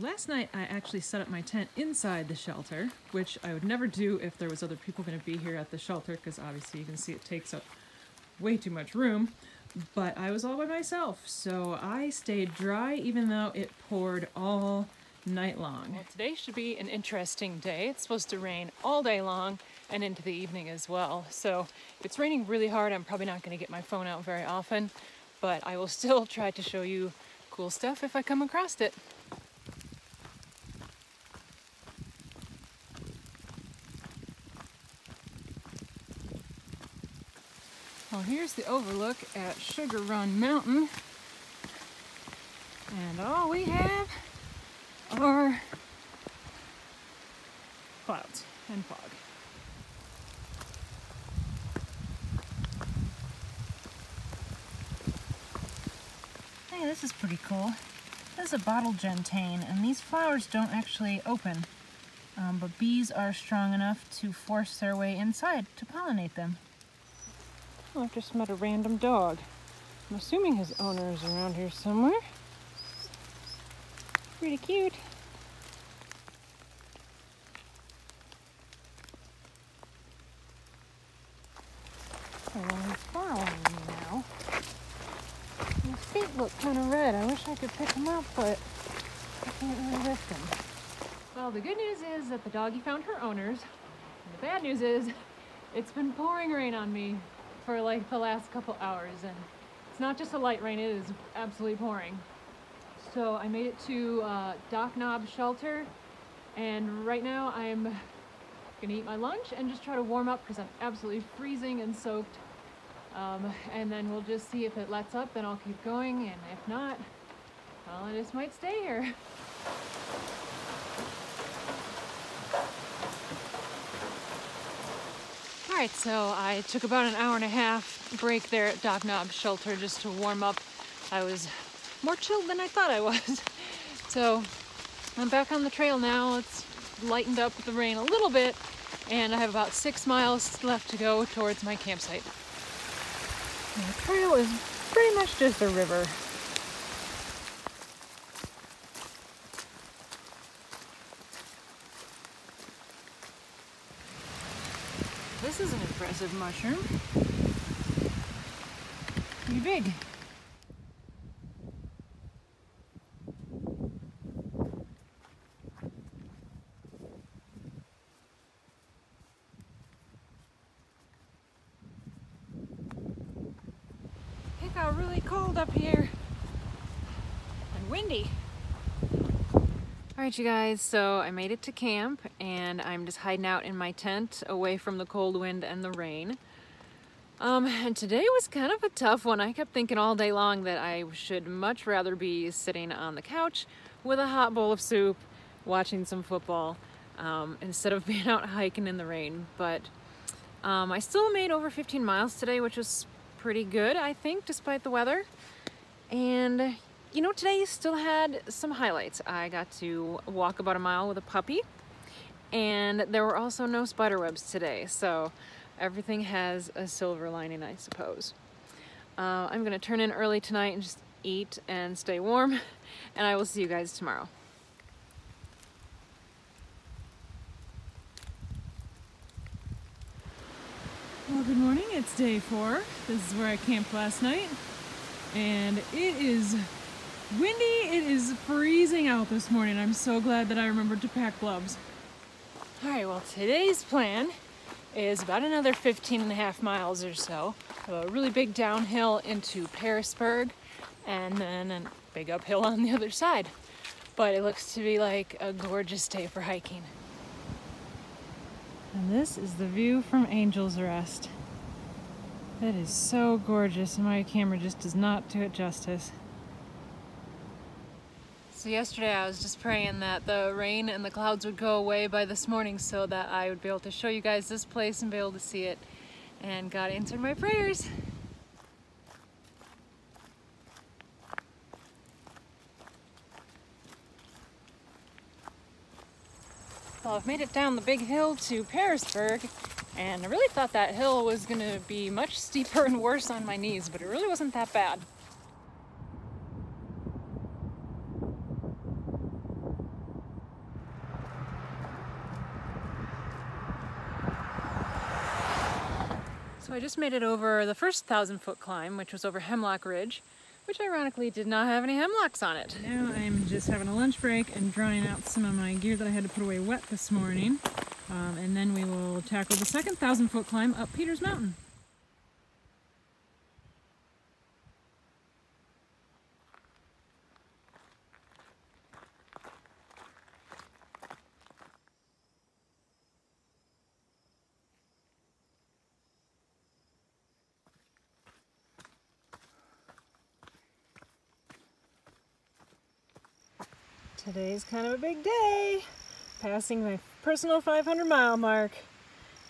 Last night I actually set up my tent inside the shelter, which I would never do if there was other people going to be here at the shelter, because obviously you can see it takes up way too much room, but I was all by myself, so I stayed dry even though it poured all night long. Well, today should be an interesting day. It's supposed to rain all day long and into the evening as well, so if it's raining really hard, I'm probably not going to get my phone out very often, but I will still try to show you cool stuff if I come across it. Well, here's the overlook at Sugar Run Mountain, and all we have are clouds and fog. Hey, this is pretty cool. This is a bottle gentian, and these flowers don't actually open, but bees are strong enough to force their way inside to pollinate them. Well, I've just met a random dog. I'm assuming his owner is around here somewhere. Pretty cute. Oh, well, he's following me now. His feet look kind of red. I wish I could pick him up, but I can't really lift him. Well, the good news is that the doggy found her owners. And the bad news is it's been pouring rain on me for like the last couple hours, and it's not just a light rain, it is absolutely pouring. So I made it to Dock Knob Shelter, and right now I'm gonna eat my lunch and just try to warm up because I'm absolutely freezing and soaked, and then we'll just see if it lets up and I'll keep going, and if not, well, I just might stay here. Alright, so I took about an hour and a half break there at Dog Knob Shelter just to warm up. I was more chilled than I thought I was. So I'm back on the trail now. It's lightened up with the rain a little bit, and I have about 6 miles left to go towards my campsite. And the trail is pretty much just a river. This is an impressive mushroom. Pretty big. It got really cold up here and windy. Alright you guys, so I made it to camp and I'm just hiding out in my tent away from the cold wind and the rain. And today was kind of a tough one. I kept thinking all day long that I should much rather be sitting on the couch with a hot bowl of soup watching some football instead of being out hiking in the rain. But I still made over 15 miles today, which was pretty good, I think, despite the weather. And you know, today still had some highlights. I got to walk about a mile with a puppy, and there were also no spider webs today, so everything has a silver lining, I suppose. I'm gonna turn in early tonight and just eat and stay warm, and I will see you guys tomorrow. Well, good morning, it's day 4. This is where I camped last night, and it is windy, it is freezing out this morning. I'm so glad that I remembered to pack gloves. All right, well, today's plan is about another 15 and a half miles or so. A really big downhill into Parisburg, and then a big uphill on the other side. But it looks to be like a gorgeous day for hiking. And this is the view from Angel's Rest. It is so gorgeous, and my camera just does not do it justice. So yesterday I was just praying that the rain and the clouds would go away by this morning so that I would be able to show you guys this place and be able to see it. And God answered my prayers. Well, I've made it down the big hill to Parisburg, and I really thought that hill was going to be much steeper and worse on my knees, but it really wasn't that bad. So I just made it over the first 1,000-foot climb, which was over Hemlock Ridge, which ironically did not have any hemlocks on it. Now I'm just having a lunch break and drying out some of my gear that I had to put away wet this morning. And then we will tackle the second 1,000-foot climb up Peters Mountain. Today's kind of a big day, passing my personal 500-mile mark.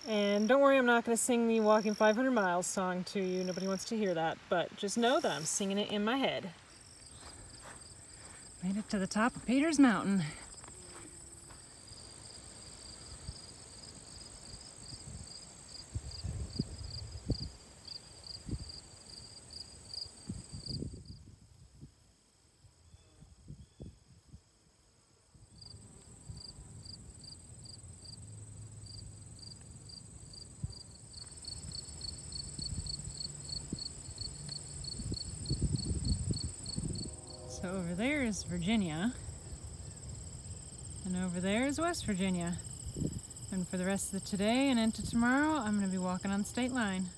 And don't worry, I'm not going to sing the Walking 500 Miles song to you. Nobody wants to hear that, but just know that I'm singing it in my head. Made it to the top of Peters Mountain. So over there is Virginia, and over there is West Virginia. And for the rest of today and into tomorrow, I'm going to be walking on the state line.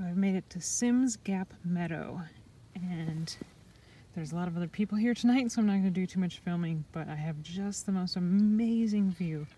So I've made it to Symns Gap Meadow, and there's a lot of other people here tonight, so I'm not going to do too much filming, but I have just the most amazing view